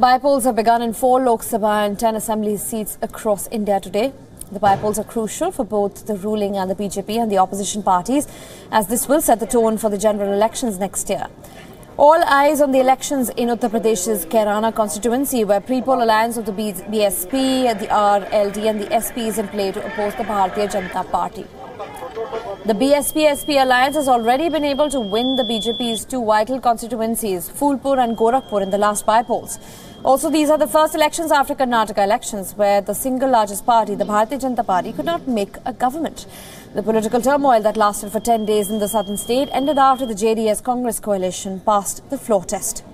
By-polls have begun in 4 Lok Sabha and 10 assembly seats across India today. The by-polls are crucial for both the ruling and the BJP and the opposition parties, as this will set the tone for the general elections next year. All eyes on the elections in Uttar Pradesh's Kairana constituency, where pre-poll alliance of the BSP, the RLD and the SP is in play to oppose the Bharatiya Janata Party. The BSP-SP alliance has already been able to win the BJP's 2 vital constituencies, Phulpur and Gorakhpur, in the last by-polls. Also, these are the first elections after Karnataka elections, where the single largest party, the Bharatiya Janata Party, could not make a government. The political turmoil that lasted for 10 days in the southern state ended after the JDS-Congress coalition passed the floor test.